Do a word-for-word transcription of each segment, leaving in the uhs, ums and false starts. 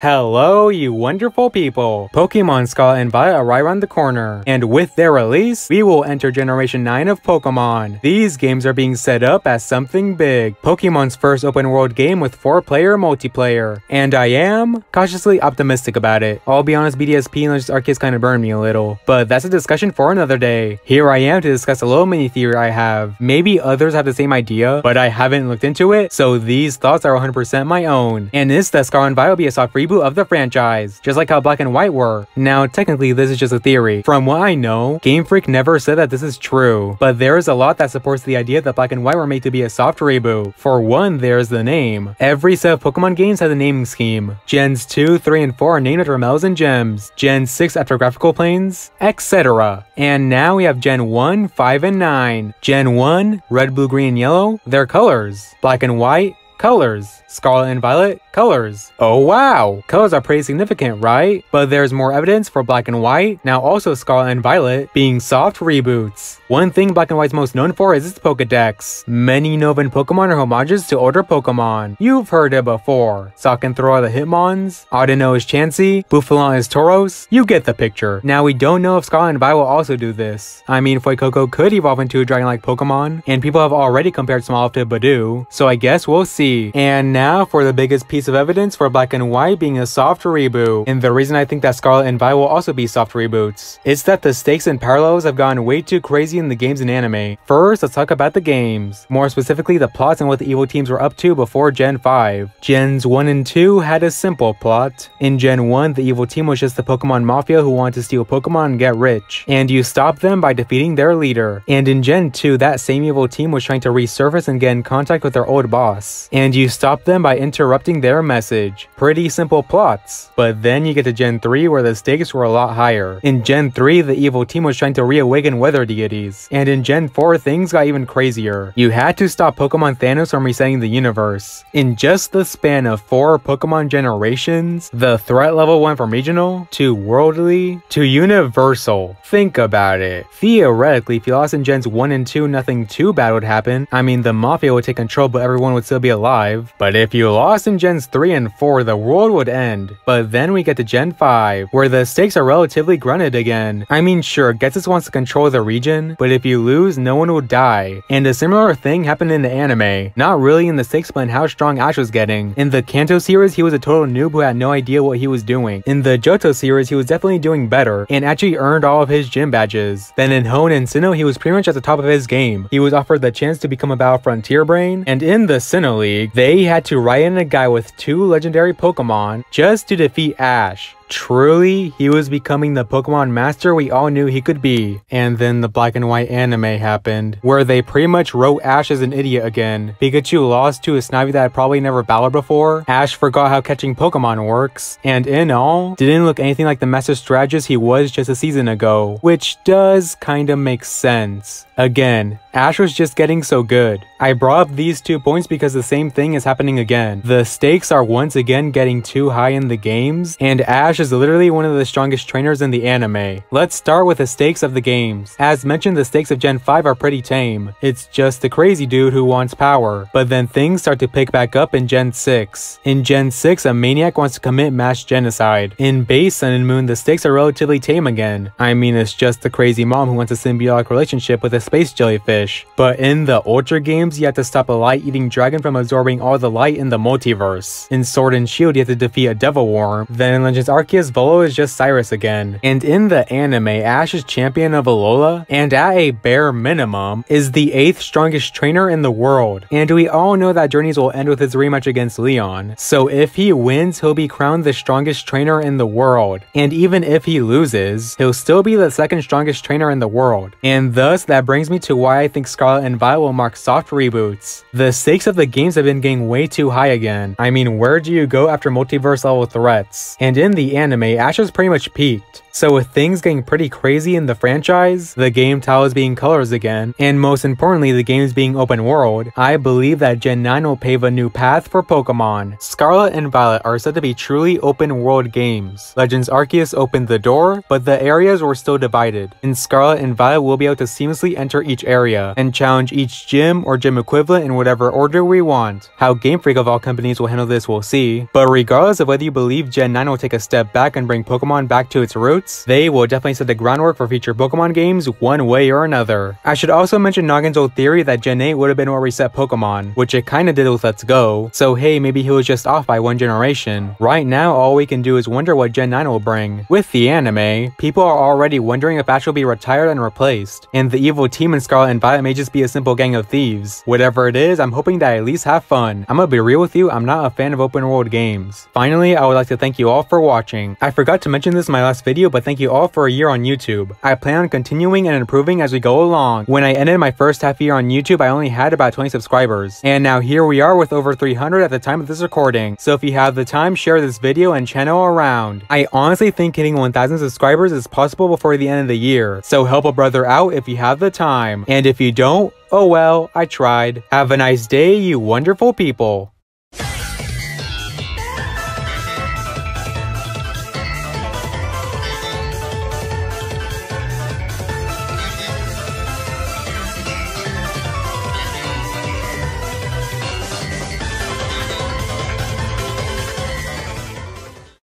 Hello, you wonderful people! Pokemon Scarlet and Violet are right around the corner, and with their release, we will enter Generation nine of Pokemon. These games are being set up as something big. Pokemon's first open-world game with four player multiplayer, and I am cautiously optimistic about it. I'll be honest, B D S P and Legends Arceus kind of burned me a little, but that's a discussion for another day. Here I am to discuss a little mini-theory I have. Maybe others have the same idea, but I haven't looked into it, so these thoughts are one hundred percent my own, and it's that Scarlet and Violet will be a soft reboot of the franchise, just like how Black and White were. Now, technically, this is just a theory. From what I know, Game Freak never said that this is true, but there is a lot that supports the idea that Black and White were made to be a soft reboot. For one, there's the name. Every set of Pokemon games has a naming scheme. Gens two, three, and four are named after metals and gems, Gen six after graphical planes, et cetera. And now we have Gen one, five, and nine. Gen one, red, blue, green, and yellow, their colors. Black and White, colors. Scarlet and Violet, colors. Oh wow! Colors are pretty significant, right? But there's more evidence for Black and White, now also Scarlet and Violet, being soft reboots. One thing Black and White's most known for is its Pokedex. Many Novan Pokemon are homages to older Pokemon. You've heard it before. Sock and Throw are the Hitmons, Audino is Chansey, Buffalant is Tauros. You get the picture. Now we don't know if Scarlet and Violet will also do this. I mean, Foycoco could evolve into a dragon-like Pokemon, and people have already compared Smolf to Badoo, so I guess we'll see. And now for the biggest piece of evidence for Black and White being a soft reboot, and the reason I think that Scarlet and Violet will also be soft reboots. It's that the stakes and parallels have gone way too crazy in the games and anime. First, let's talk about the games. More specifically, the plots and what the evil teams were up to before Gen five. Gens one and two had a simple plot. In Gen one, the evil team was just the Pokemon Mafia who wanted to steal Pokemon and get rich, and you stop them by defeating their leader. And in Gen two, that same evil team was trying to resurface and get in contact with their old boss, and you stop them by interrupting their message. Pretty simple plots. But then you get to Gen three where the stakes were a lot higher. In Gen three, the evil team was trying to reawaken weather deities. And in Gen four, things got even crazier. You had to stop Pokemon Thanos from resetting the universe. In just the span of four Pokemon generations, the threat level went from regional, to worldly, to universal. Think about it. Theoretically, if you lost in Gens one and two, nothing too bad would happen. I mean, the Mafia would take control but everyone would still be alive. But if you lost in Gens three and four, the world would end. But then we get to Gen five, where the stakes are relatively grunted again. I mean, sure, Ghetsis wants to control the region, but if you lose, no one will die. And a similar thing happened in the anime. Not really in the stakes, but in how strong Ash was getting. In the Kanto series, he was a total noob who had no idea what he was doing. In the Johto series, he was definitely doing better, and actually earned all of his gym badges. Then in Hoenn and Sinnoh, he was pretty much at the top of his game. He was offered the chance to become a Battle Frontier Brain, and in the Sinnoh League, they They had to ride in a guy with two legendary Pokemon just to defeat Ash. Truly, he was becoming the Pokemon master we all knew he could be. And then the Black and White anime happened, where they pretty much wrote Ash as an idiot again. Pikachu lost to a Snivy that had probably never battled before, Ash forgot how catching Pokemon works, and in all, didn't look anything like the master strategist he was just a season ago, which does kinda make sense. Again, Ash was just getting so good. I brought up these two points because the same thing is happening again. The stakes are once again getting too high in the games, and Ash is literally one of the strongest trainers in the anime. Let's start with the stakes of the games. As mentioned, the stakes of Gen five are pretty tame. It's just the crazy dude who wants power. But then things start to pick back up in Gen six. In Gen six, a maniac wants to commit mass genocide. In base Sun and Moon, the stakes are relatively tame again. I mean, it's just the crazy mom who wants a symbiotic relationship with a space jellyfish. But in the Ultra games, you have to stop a light-eating dragon from absorbing all the light in the multiverse. In Sword and Shield, you have to defeat a devil worm. Then in Legends Arceus, Volo is just Cyrus again. And in the anime, Ash is champion of Alola, and at a bare minimum, is the eighth strongest trainer in the world. And we all know that Journeys will end with his rematch against Leon. So if he wins, he'll be crowned the strongest trainer in the world. And even if he loses, he'll still be the second strongest trainer in the world. And thus, that brings me to why I think Scarlet and Violet will mark soft reboots. The stakes of the games have been getting way too high again. I mean, where do you go after multiverse level threats? And in the anime, Ash has pretty much peaked. So with things getting pretty crazy in the franchise, the game titles being colors again, and most importantly the games being open world, I believe that Gen nine will pave a new path for Pokemon. Scarlet and Violet are said to be truly open world games. Legends Arceus opened the door, but the areas were still divided, and Scarlet and Violet will be able to seamlessly enter each area, and challenge each gym or gym equivalent in whatever order we want. How Game Freak of all companies will handle this we'll see, but regardless of whether you believe Gen nine will take a step back and bring Pokemon back to its roots, they will definitely set the groundwork for future Pokemon games one way or another. I should also mention Noggin's old theory that Gen eight would have been what reset Pokemon, which it kinda did with Let's Go, so hey, maybe he was just off by one generation. Right now all we can do is wonder what Gen nine will bring. With the anime, people are already wondering if Ash will be retired and replaced, and the evil team in Scarlet and Violet may just be a simple gang of thieves. Whatever it is, I'm hoping that I at least have fun. I'm gonna be real with you, I'm not a fan of open world games. Finally, I would like to thank you all for watching. I forgot to mention this in my last video, but thank you all for a year on YouTube. I plan on continuing and improving as we go along. When I ended my first half year on YouTube, I only had about twenty subscribers, and now here we are with over three hundred at the time of this recording. So if you have the time, share this video and channel around. I honestly think hitting one thousand subscribers is possible before the end of the year, so help a brother out if you have the time. And if you don't, oh well, I tried. Have a nice day, you wonderful people.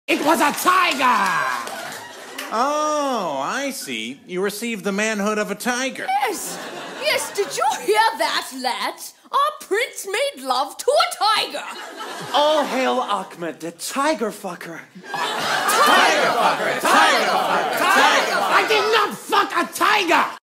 It was a tiger! Oh, I see. You received the manhood of a tiger. Yes! Yes, did you hear that, lads? Our prince made love to a tiger! All hail Ahmed, the tiger fucker. Tiger fucker! Tiger fucker! Tiger fucker! I did not fuck a tiger!